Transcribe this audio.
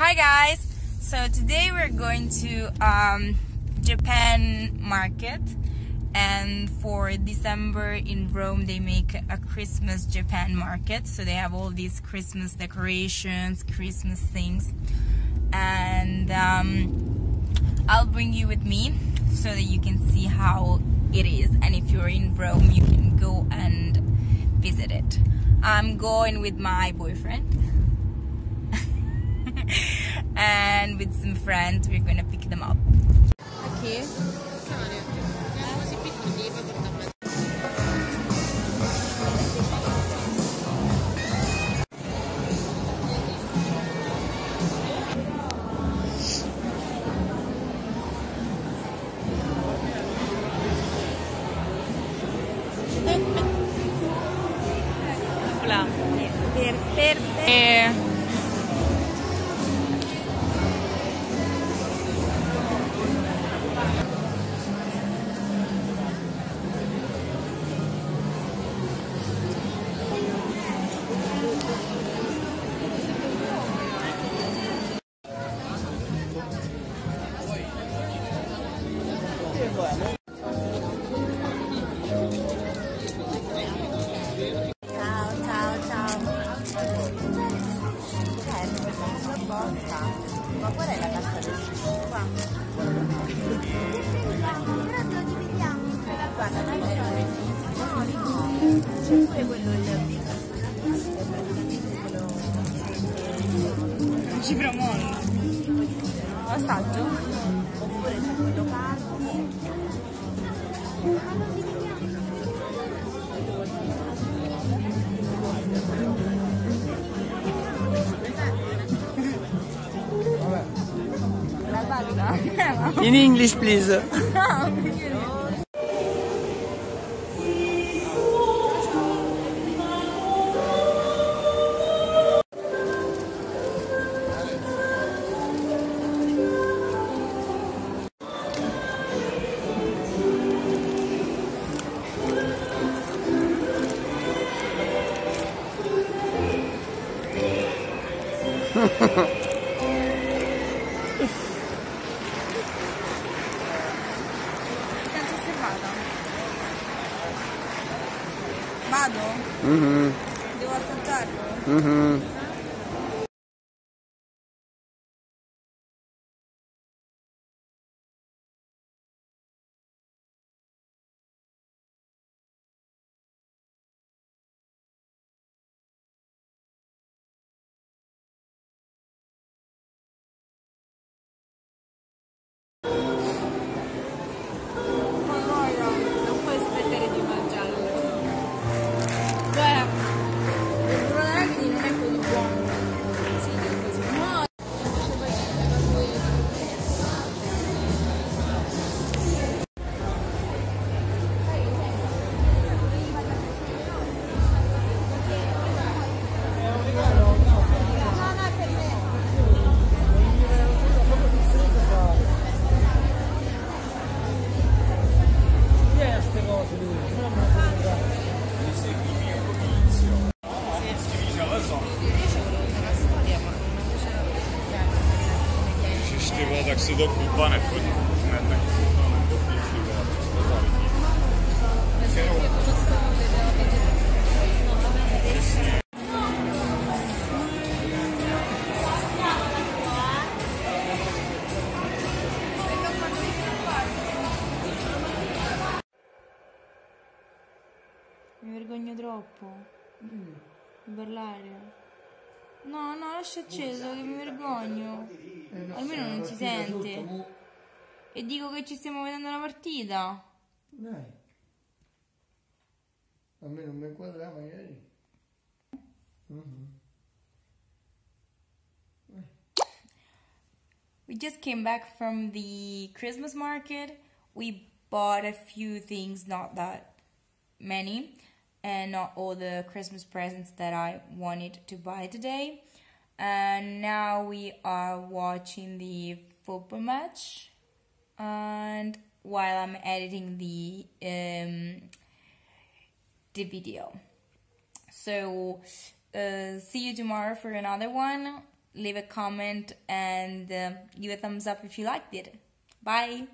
Hi guys! So today we're going to Japan market, and for December in Rome they make a Christmas Japan market, so they have all these Christmas decorations, Christmas things, and I'll bring you with me so that you can see how it is, and if you're in Rome you can go and visit it. I'm going with my boyfriend and with some friends. We're gonna pick them up. Okay. Ma qual è la cassa del cibo? Qua. Ora lo dividiamo. Guarda, dai, no, lì no. C'è pure quello lì. Quello... Cifra mono. Assaggio? Oppure c'è quello caldo. Ma lo dividiamo. In English, please. Vado? Mm-hmm. Devo assaggiarlo? Mm-hmm. Так си до купа не ходи. Mi vergogno troppo di parlare. No, no, lascia acceso che mi vergogno. Almeno non si sente. E dico che ci stiamo vedendo una partita. Dai. A me non mi inquadrava ieri. We just came back from the Christmas market. We bought a few things, not that many. And not all the Christmas presents that I wanted to buy today. And now we are watching the football match. And while I'm editing the video. So see you tomorrow for another one. leave a comment and give a thumbs up if you liked it. Bye!